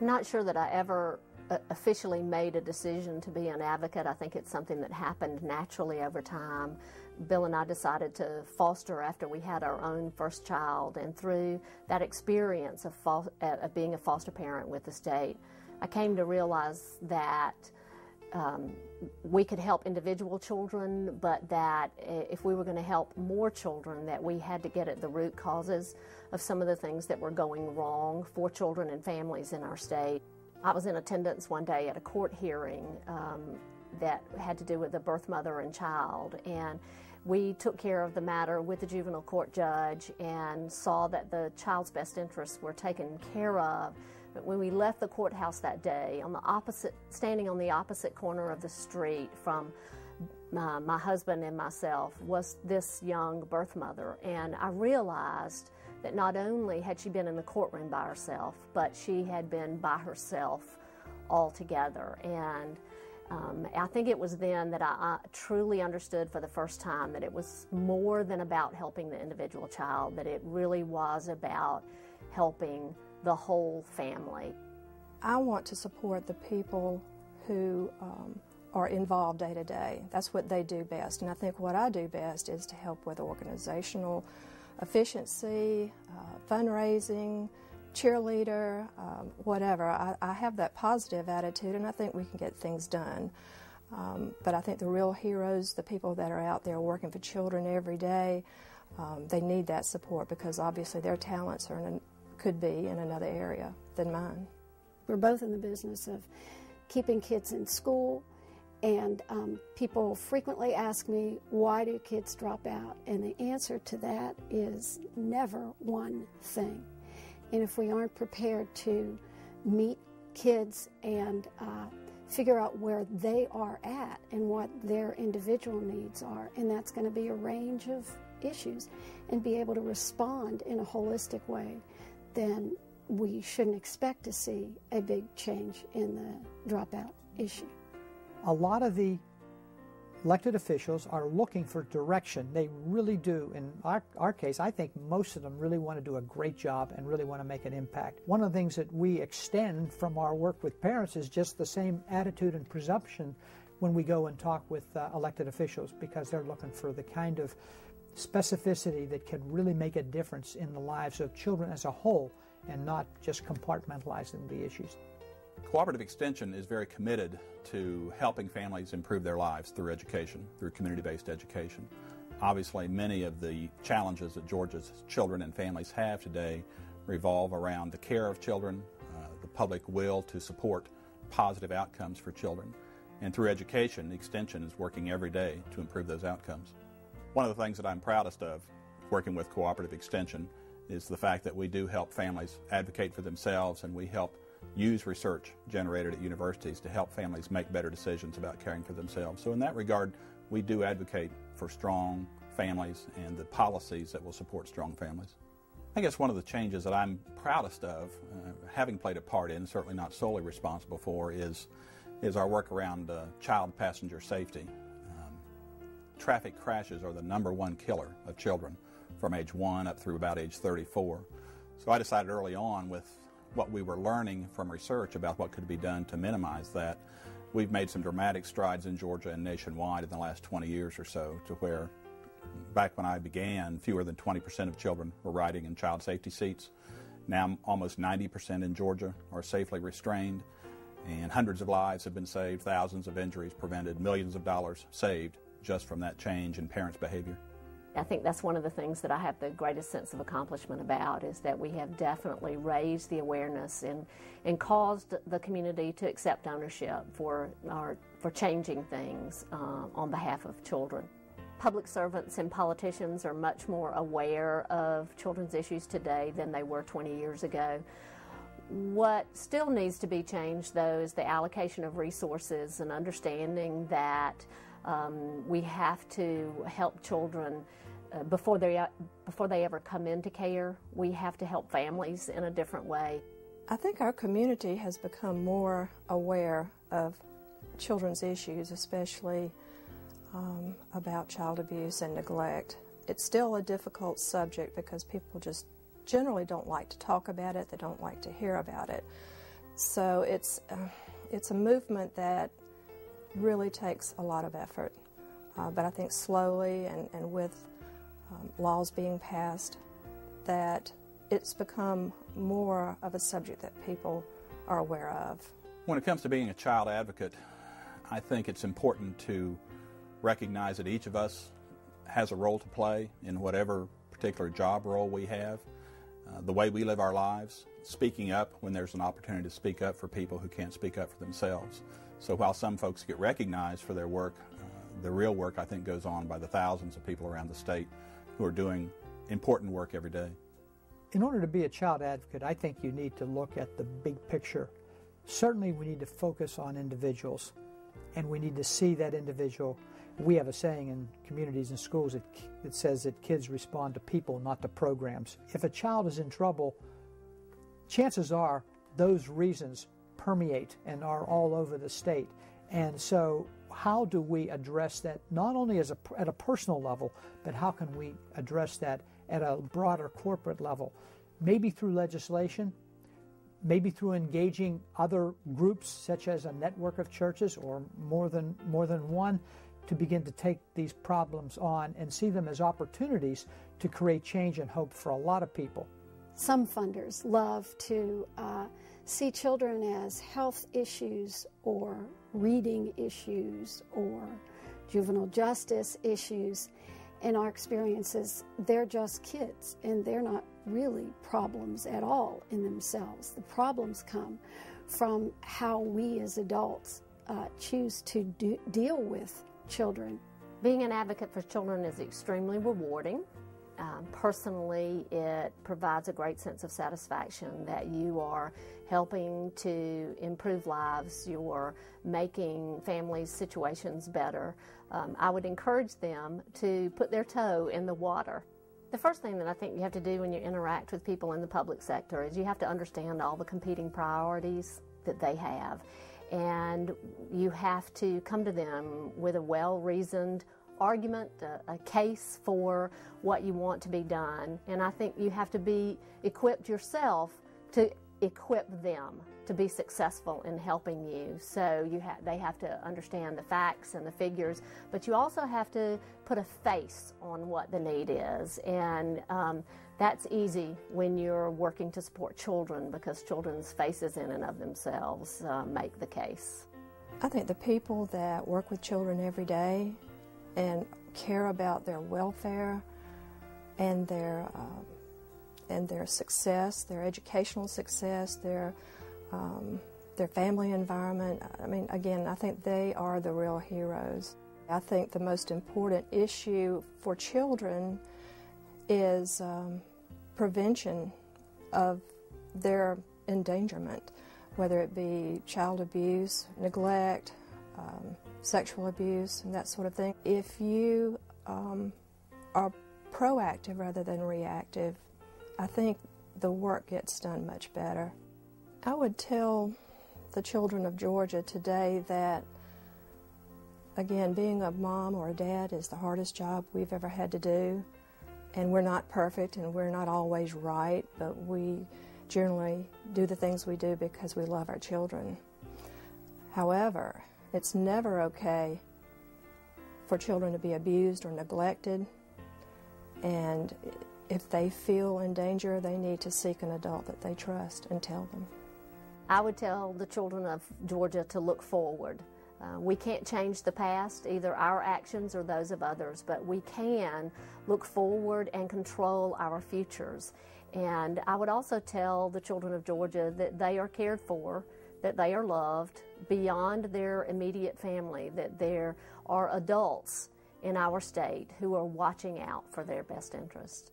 I'm not sure that I ever officially made a decision to be an advocate. I think it's something that happened naturally over time. Bill and I decided to foster after we had our own first child, and through that experience of being a foster parent with the state, I came to realize that we could help individual children, but that if we were going to help more children, that we had to get at the root causes of some of the things that were going wrong for children and families in our state. I was in attendance one day at a court hearing that had to do with a birth mother and child, and we took care of the matter with the juvenile court judge and saw that the child's best interests were taken care of. But when we left the courthouse that day, standing on the opposite corner of the street from my husband and myself was this young birth mother, and I realized that not only had she been in the courtroom by herself, but she had been by herself altogether. And I think it was then that I truly understood for the first time that it was more than about helping the individual child, that it really was about helping the whole family. I want to support the people who are involved day to day. That's what they do best, and I think what I do best is to help with organizational efficiency, fundraising, cheerleader, whatever. I have that positive attitude, and I think we can get things done. But I think the real heroes, the people that are out there working for children every day, they need that support, because obviously their talents are could be in another area than mine. We're both in the business of keeping kids in school, and people frequently ask me, why do kids drop out? And the answer to that is never one thing. And if we aren't prepared to meet kids and figure out where they are at and what their individual needs are, and that's going to be a range of issues, and be able to respond in a holistic way, then we shouldn't expect to see a big change in the dropout issue. A lot of the elected officials are looking for direction. They really do. In our case, I think most of them really want to do a great job and really want to make an impact. One of the things that we extend from our work with parents is just the same attitude and presumption when we go and talk with elected officials, because they're looking for the kind of specificity that can really make a difference in the lives of children as a whole and not just compartmentalizing the issues. Cooperative Extension is very committed to helping families improve their lives through education, through community-based education. Obviously, many of the challenges that Georgia's children and families have today revolve around the care of children, the public will to support positive outcomes for children. And through education, Extension is working every day to improve those outcomes. One of the things that I'm proudest of working with Cooperative Extension is the fact that we do help families advocate for themselves, and we help use research generated at universities to help families make better decisions about caring for themselves. So in that regard, we do advocate for strong families and the policies that will support strong families. I guess one of the changes that I'm proudest of, having played a part in, certainly not solely responsible for, is our work around child passenger safety. Traffic crashes are the #1 killer of children from age 1 up through about age 34. So I decided early on, with what we were learning from research about what could be done to minimize that, we've made some dramatic strides in Georgia and nationwide in the last 20 years or so, to where back when I began, fewer than 20% of children were riding in child safety seats. Now almost 90% in Georgia are safely restrained, and hundreds of lives have been saved, thousands of injuries prevented, millions of dollars saved just from that change in parents' behavior. I think that's one of the things that I have the greatest sense of accomplishment about, is that we have definitely raised the awareness and caused the community to accept ownership for changing things on behalf of children. Public servants and politicians are much more aware of children's issues today than they were 20 years ago. What still needs to be changed, though, is the allocation of resources and understanding that we have to help children before they ever come into care. We have to help families in a different way. I think our community has become more aware of children's issues, especially about child abuse and neglect. It's still a difficult subject because people just generally don't like to talk about it. They don't like to hear about it. So it's a movement that really takes a lot of effort. But I think slowly and with laws being passed, that it's become more of a subject that people are aware of. When it comes to being a child advocate, I think it's important to recognize that each of us has a role to play in whatever particular job role we have, the way we live our lives, speaking up when there's an opportunity to speak up for people who can't speak up for themselves. So while some folks get recognized for their work, the real work I think goes on by the thousands of people around the state who are doing important work every day. In order to be a child advocate, I think you need to look at the big picture. Certainly we need to focus on individuals, and we need to see that individual. We have a saying in communities and schools that says that kids respond to people, not to programs. If a child is in trouble, chances are those reasons permeate and are all over the state. And so how do we address that, not only as at a personal level, but how can we address that at a broader corporate level? Maybe through legislation, maybe through engaging other groups such as a network of churches or more than one, to begin to take these problems on and see them as opportunities to create change and hope for a lot of people. Some funders love to see children as health issues or reading issues or juvenile justice issues. In our experiences, they're just kids, and they're not really problems at all in themselves. The problems come from how we as adults choose to deal with children. Being an advocate for children is extremely rewarding. Personally, it provides a great sense of satisfaction that you are helping to improve lives, you're making families' situations better. I would encourage them to put their toe in the water. The first thing that I think you have to do when you interact with people in the public sector is you have to understand all the competing priorities that they have. And you have to come to them with a well-reasoned argument, a case for what you want to be done. And I think you have to be equipped yourself to equip them to be successful in helping you. So they have to understand the facts and the figures, but you also have to put a face on what the need is. And that's easy when you're working to support children, because children's faces in and of themselves make the case. I think the people that work with children every day and care about their welfare and their success, their educational success, their family environment. I mean, again, I think they are the real heroes. I think the most important issue for children is prevention of their endangerment, whether it be child abuse, neglect, sexual abuse, and that sort of thing. If you are proactive rather than reactive, I think the work gets done much better. I would tell the children of Georgia today that, again, being a mom or a dad is the hardest job we've ever had to do, and we're not perfect and we're not always right, but we generally do the things we do because we love our children. However, it's never okay for children to be abused or neglected, and if they feel in danger, they need to seek an adult that they trust and tell them. I would tell the children of Georgia to look forward. We can't change the past, either our actions or those of others, but we can look forward and control our futures. And I would also tell the children of Georgia that they are cared for, that they are loved beyond their immediate family, that there are adults in our state who are watching out for their best interest.